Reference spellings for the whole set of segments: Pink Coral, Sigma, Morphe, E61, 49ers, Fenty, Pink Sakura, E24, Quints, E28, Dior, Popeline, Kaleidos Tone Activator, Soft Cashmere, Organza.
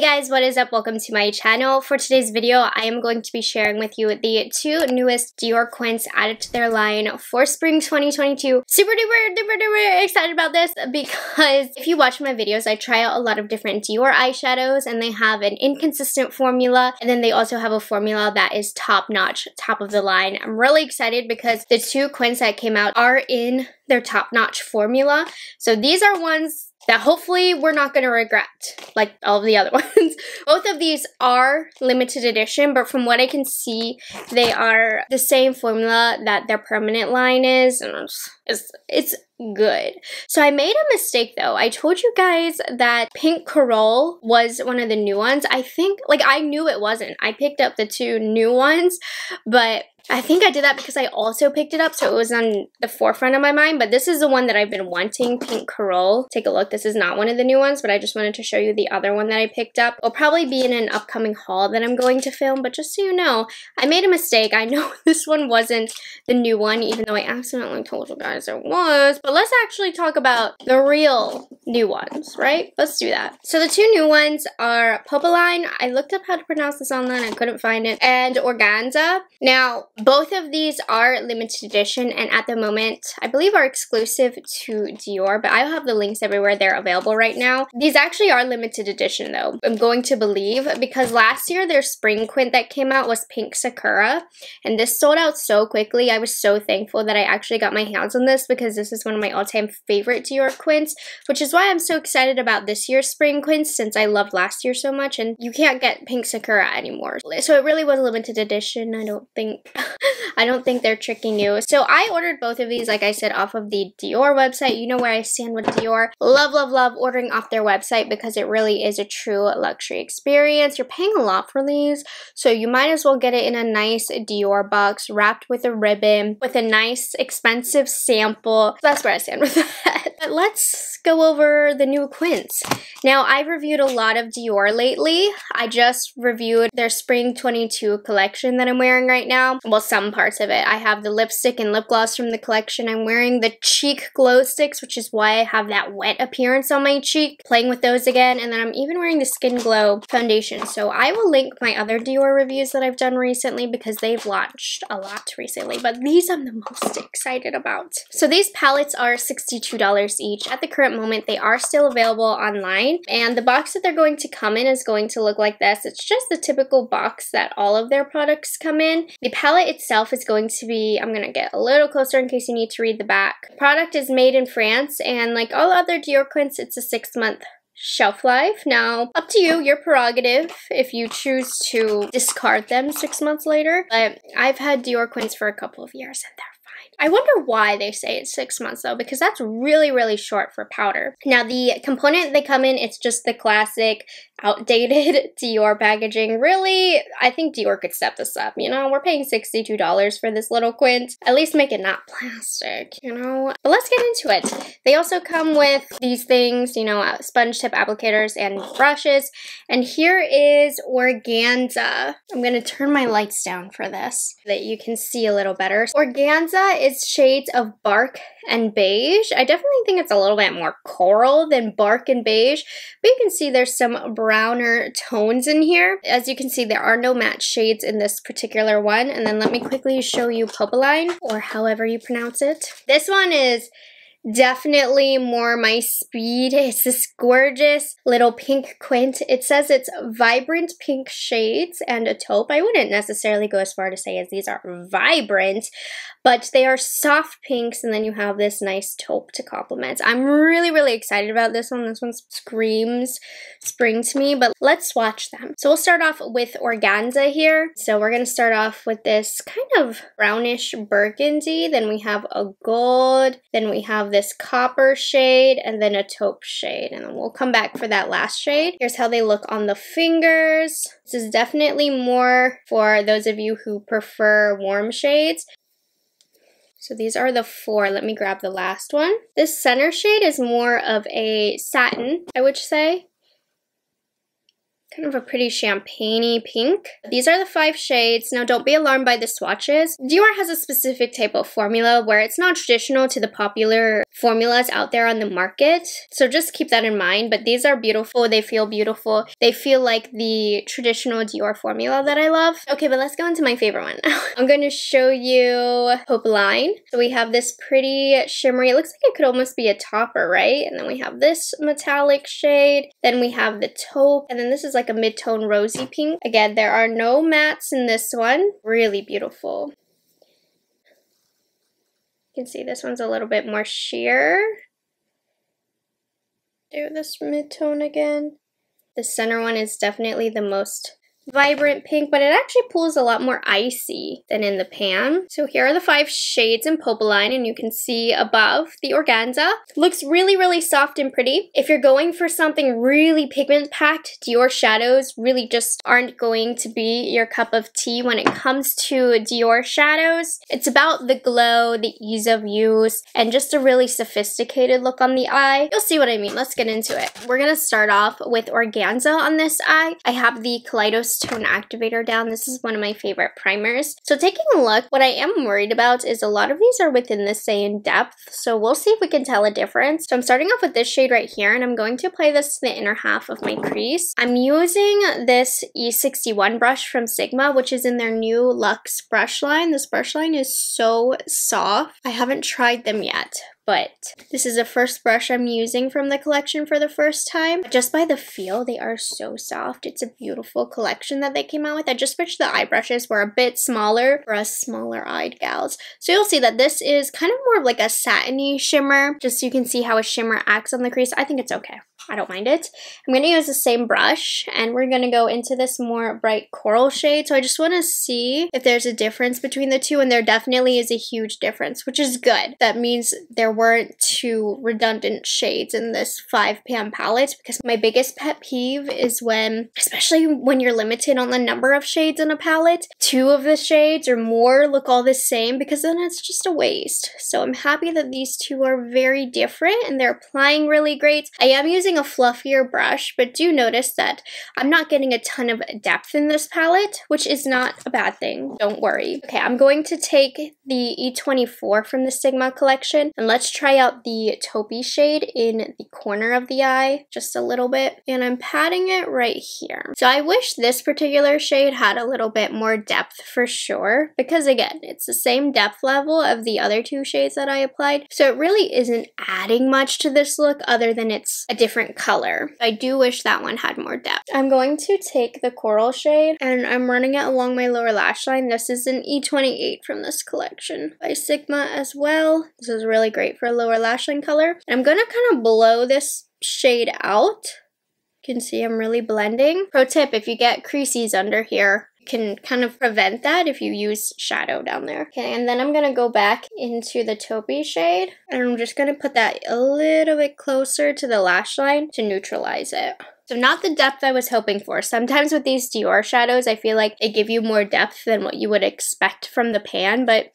Hey guys, what is up? Welcome to my channel. For today's video, I am going to be sharing with you the two newest Dior coins added to their line for spring 2022. Super duper duper duper excited about this because if you watch my videos, I try out a lot of different Dior eyeshadows and they have an inconsistent formula, and then they also have a formula that is top notch, top of the line. I'm really excited because the two coins that came out are in their top notch formula. So these are ones that hopefully we're not going to regret, like all of the other ones. Both of these are limited edition, but from what I can see, they are the same formula that their permanent line is, and it's good. So I made a mistake though. I told you guys that Pink Coral was one of the new ones. I think, like, I knew it wasn't. I picked up the two new ones, but I think I did that because I also picked it up, so it was on the forefront of my mind, but this is the one that I've been wanting, Pink Coral. Take a look. This is not one of the new ones, but I just wanted to show you the other one that I picked up. It'll probably be in an upcoming haul that I'm going to film, but just so you know, I made a mistake. I know this one wasn't the new one, even though I accidentally told you guys it was, but let's actually talk about the real new ones, right? Let's do that. So the two new ones are Popeline. I looked up how to pronounce this online. I couldn't find it. And Organza. Now, both of these are limited edition and at the moment, I believe are exclusive to Dior, but I'll have the links everywhere they're available right now. These actually are limited edition though, I'm going to believe, because last year their spring quint that came out was Pink Sakura, and this sold out so quickly. I was so thankful that I actually got my hands on this because this is one of my all-time favorite Dior quints, which is why I'm so excited about this year's spring quints since I loved last year so much, and you can't get Pink Sakura anymore. So it really was a limited edition. I don't think they're tricking you. So I ordered both of these, like I said, off of the Dior website. You know where I stand with Dior. Love, love, love ordering off their website because it really is a true luxury experience. You're paying a lot for these, so you might as well get it in a nice Dior box wrapped with a ribbon with a nice expensive sample. That's where I stand with that. But let's go over the new quints. Now, I've reviewed a lot of Dior lately. I just reviewed their spring 22 collection that I'm wearing right now. Well, some parts of it. I have the lipstick and lip gloss from the collection. I'm wearing the cheek glow sticks, which is why I have that wet appearance on my cheek, playing with those again. And then I'm even wearing the Skin Glow foundation. So I will link my other Dior reviews that I've done recently because they've launched a lot recently, but these I'm the most excited about. So these palettes are $62 each. At the current moment, they are still available online. And the box that they're going to come in is going to look like this. It's just the typical box that all of their products come in. The palette itself is going to be, I'm going to get a little closer in case you need to read the back. The product is made in France, and like all other Dior quints, it's a 6-month shelf life. Now, up to you, your prerogative if you choose to discard them 6 months later. But I've had Dior quints for a couple of years and they're I wonder why they say it's 6 months though, because that's really, really short for powder. Now the component they come in, it's just the classic outdated Dior packaging. Really, I think Dior could step this up, you know? We're paying $62 for this little quint. At least make it not plastic, you know? But let's get into it. They also come with these things, you know, sponge tip applicators and brushes. And here is Organza. I'm gonna turn my lights down for this so that you can see a little better. Organza is shades of bark and beige. I definitely think it's a little bit more coral than bark and beige, but you can see there's some browner tones in here. As you can see, there are no matte shades in this particular one. And then let me quickly show you Popeline, or however you pronounce it. This one is definitely more my speed. It's this gorgeous little pink quint. It says it's vibrant pink shades and a taupe. I wouldn't necessarily go as far to say as these are vibrant, but they are soft pinks, and then you have this nice taupe to complement. I'm really, really excited about this one. This one screams spring to me, but let's swatch them. So we'll start off with Organza here. So we're going to start off with this kind of brownish burgundy, then we have a gold, then we have this copper shade, and then a taupe shade, and then we'll come back for that last shade. Here's how they look on the fingers. This is definitely more for those of you who prefer warm shades. So these are the four. Let me grab the last one. This center shade is more of a satin, I would say. kind of a pretty champagne-y pink. These are the 5 shades. Now don't be alarmed by the swatches. Dior has a specific type of formula where it's not traditional to the popular formulas out there on the market. So just keep that in mind, but these are beautiful. They feel beautiful. They feel like the traditional Dior formula that I love. Okay, but let's go into my favorite one now. I'm going to show you Popeline. So we have this pretty shimmery, it looks like it could almost be a topper, right? And then we have this metallic shade. Then we have the taupe. And then this is like a mid-tone rosy pink. Again, there are no mattes in this one. Really beautiful. You can see this one's a little bit more sheer. Do this mid-tone again. The center one is definitely the most vibrant pink, but it actually pulls a lot more icy than in the pan. So here are the 5 shades in Popeline, and you can see above the organza. Looks really, really soft and pretty. If you're going for something really pigment-packed, Dior shadows really just aren't going to be your cup of tea when it comes to Dior shadows. It's about the glow, the ease of use, and just a really sophisticated look on the eye. You'll see what I mean. Let's get into it. We're gonna start off with organza on this eye. I have the Kaleidos Tone Activator down. This is one of my favorite primers. So taking a look, what I am worried about is a lot of these are within the same depth, so we'll see if we can tell a difference. So I'm starting off with this shade right here, and I'm going to apply this to the inner half of my crease. I'm using this E61 brush from Sigma, which is in their new Luxe brush line. This brush line is so soft. I haven't tried them yet, but this is the first brush I'm using from the collection for the first time. Just by the feel, they are so soft. It's a beautiful collection that they came out with. I just wish the eye brushes were a bit smaller for us smaller-eyed gals. So you'll see that this is kind of more of like a satiny shimmer. Just so you can see how a shimmer acts on the crease. I think it's okay. I don't mind it. I'm going to use the same brush, and we're going to go into this more bright coral shade. So I just want to see if there's a difference between the two, and there definitely is a huge difference, which is good. That means there weren't two redundant shades in this 5-pan palette, because my biggest pet peeve is when, especially when you're limited on the number of shades in a palette, 2 of the shades or more look all the same, because then it's just a waste. So I'm happy that these 2 are very different, and they're applying really great. I am using a fluffier brush, but do notice that I'm not getting a ton of depth in this palette, which is not a bad thing. Don't worry. Okay, I'm going to take the E24 from the Sigma collection, and let's try out the taupey shade in the corner of the eye just a little bit, and I'm patting it right here. So I wish this particular shade had a little bit more depth for sure, because again, it's the same depth level of the other 2 shades that I applied, so it really isn't adding much to this look other than it's a different color. I do wish that one had more depth. I'm going to take the coral shade, and I'm running it along my lower lash line. This is an E28 from this collection by Sigma as well. This is really great for a lower lash line color. And I'm gonna kind of blow this shade out. You can see I'm really blending. Pro tip, if you get creases under here, can kind of prevent that if you use shadow down there. Okay, and then I'm gonna go back into the taupey shade, and I'm just gonna put that a little bit closer to the lash line to neutralize it. So not the depth I was hoping for. Sometimes with these Dior shadows, I feel like they give you more depth than what you would expect from the pan, but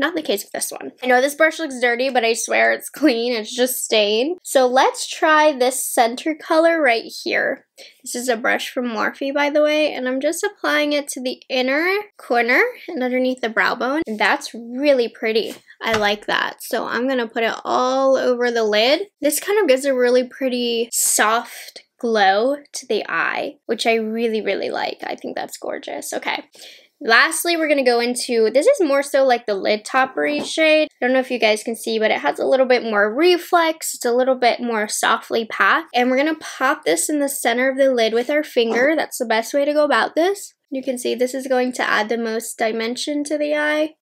not the case with this one. I know this brush looks dirty, but I swear it's clean. It's just stained. So let's try this center color right here. This is a brush from Morphe, by the way, and I'm just applying it to the inner corner and underneath the brow bone. And that's really pretty. I like that. So I'm gonna put it all over the lid. This kind of gives a really pretty soft glow to the eye, which I really, really like. I think that's gorgeous. Okay. Lastly, we're going to go into, this is more so like the lid toppery shade. I don't know if you guys can see, but it has a little bit more reflex. It's a little bit more softly packed. And we're going to pop this in the center of the lid with our finger. That's the best way to go about this. You can see this is going to add the most dimension to the eye.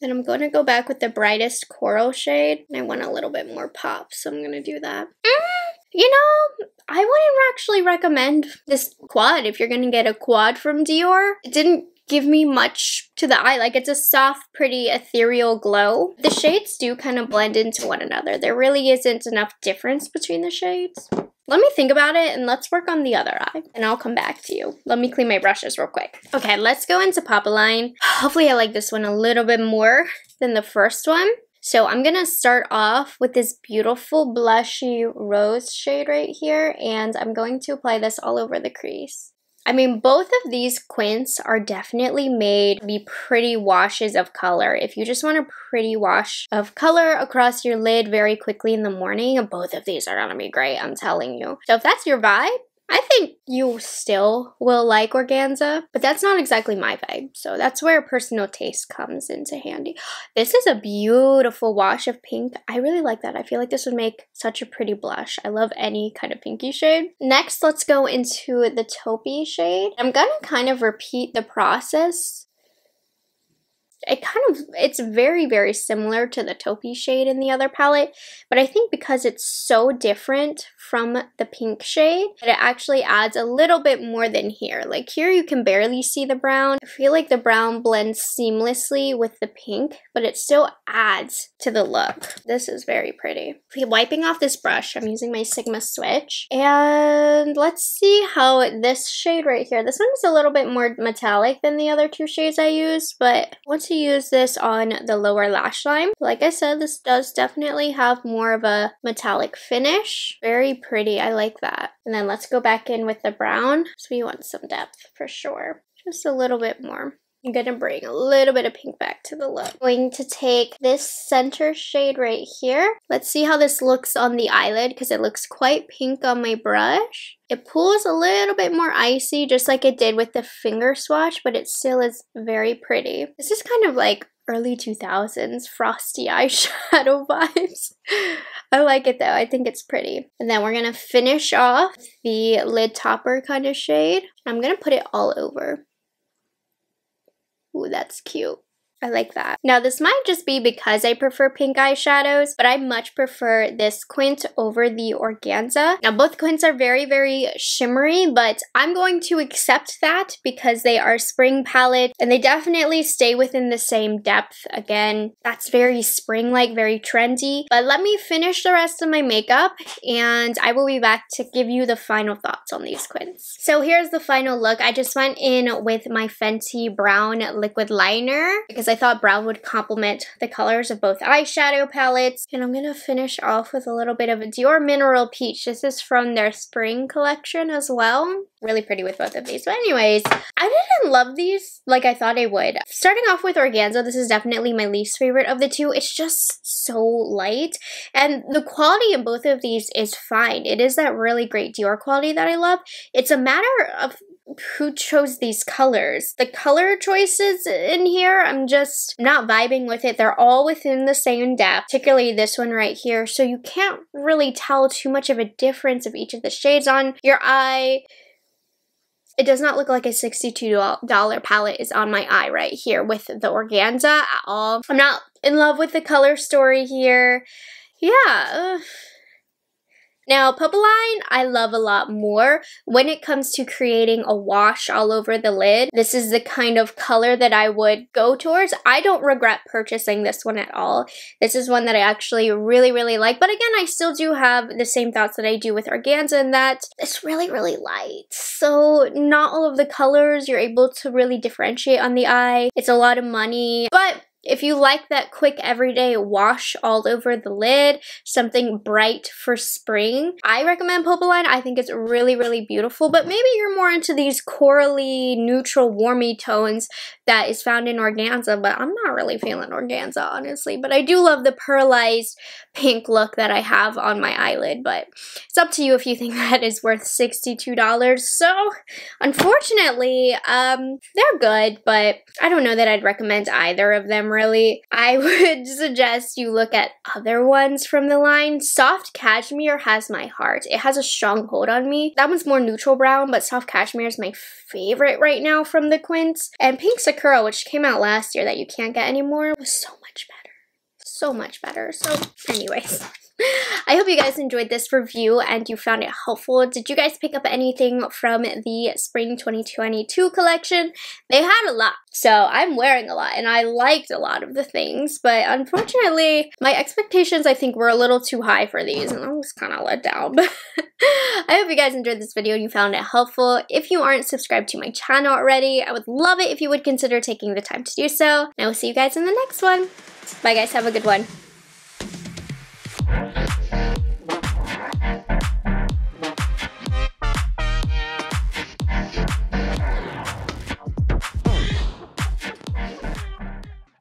And I'm going to go back with the brightest coral shade. And I want a little bit more pop, so I'm going to do that. You know, I wouldn't actually recommend this quad if you're going to get a quad from Dior. It didn't give me much to the eye. Like, it's a soft, pretty, ethereal glow. The shades do kind of blend into one another. There really isn't enough difference between the shades. Let me think about it, and let's work on the other eye, and I'll come back to you. Let me clean my brushes real quick. Okay, let's go into Popeline. Hopefully I like this one a little bit more than the first one. So I'm gonna start off with this beautiful blushy rose shade right here, and I'm going to apply this all over the crease. I mean, both of these quints are definitely made to be pretty washes of color. If you just want a pretty wash of color across your lid very quickly in the morning, both of these are gonna be great, I'm telling you. So if that's your vibe, I think you still will like organza, but that's not exactly my vibe. So that's where personal taste comes into handy. This is a beautiful wash of pink. I really like that. I feel like this would make such a pretty blush. I love any kind of pinky shade. Next, let's go into the taupey shade. I'm gonna kind of repeat the process. It's very, very similar to the taupey shade in the other palette, but I think because it's so different from the pink shade, it actually adds a little bit more than here. Like here you can barely see the brown. I feel like the brown blends seamlessly with the pink, but it still adds to the look. This is very pretty. Wiping off this brush, I'm using my Sigma switch, and let's see how this shade right here, this one is a little bit more metallic than the other two shades I used, but once you use this on the lower lash line. Like I said, this does definitely have more of a metallic finish. Very pretty, I like that. And then let's go back in with the brown, so we want some depth for sure. Just a little bit more. I'm gonna bring a little bit of pink back to the look. I'm going to take this center shade right here. Let's see how this looks on the eyelid because it looks quite pink on my brush. It pulls a little bit more icy just like it did with the finger swatch, but it still is very pretty. This is kind of like early 2000s frosty eyeshadow vibes. I like it though, I think it's pretty. And then we're gonna finish off the lid topper kind of shade. I'm gonna put it all over. Ooh, that's cute. I like that. Now this might just be because I prefer pink eyeshadows, but I much prefer this quint over the organza. Now both quints are very, very shimmery, but I'm going to accept that because they are spring palettes and they definitely stay within the same depth. Again, that's very spring-like, very trendy. But let me finish the rest of my makeup and I will be back to give you the final thoughts on these quints. So here's the final look. I just went in with my Fenty brown liquid liner because I thought brown would complement the colors of both eyeshadow palettes. And I'm gonna finish off with a little bit of a Dior Mineral Peach. This is from their spring collection as well. Really pretty with both of these. But anyways, I didn't love these like I thought I would. Starting off with organza, this is definitely my least favorite of the two. It's just so light. And the quality in both of these is fine. It is that really great Dior quality that I love. It's a matter of who chose these colors. The color choices in here, I'm just not vibing with it. They're all within the same depth, particularly this one right here. So you can't really tell too much of a difference of each of the shades on your eye. It does not look like a $62 palette is on my eye right here with the organza at all. I'm not in love with the color story here. Yeah. Now, Popeline, I love a lot more. When it comes to creating a wash all over the lid, this is the kind of color that I would go towards. I don't regret purchasing this one at all. This is one that I actually really, really like. But again, I still do have the same thoughts that I do with organza in that it's really, really light. So not all of the colors you're able to really differentiate on the eye. It's a lot of money, but if you like that quick everyday wash all over the lid, something bright for spring, I recommend Popeline. I think it's really, really beautiful, but maybe you're more into these corally, neutral, warmy tones that is found in organza, but I'm not really feeling organza, honestly. But I do love the pearlized pink look that I have on my eyelid, but it's up to you if you think that is worth $62. So, unfortunately, they're good, but I don't know that I'd recommend either of them. Really, I would suggest you look at other ones from the line. Soft Cashmere has my heart. It has a strong hold on me. That one's more neutral brown, but Soft Cashmere is my favorite right now from the quints. And Pink Sakura, which came out last year that you can't get anymore, was so much better. So much better. So anyways, I hope you guys enjoyed this review and you found it helpful. Did you guys pick up anything from the Spring 2022 collection? They had a lot, so I'm wearing a lot and I liked a lot of the things, but unfortunately my expectations I think were a little too high for these and I was kind of let down. But I hope you guys enjoyed this video and you found it helpful. If you aren't subscribed to my channel already, I would love it if you would consider taking the time to do so. And I will see you guys in the next one. Bye guys, have a good one.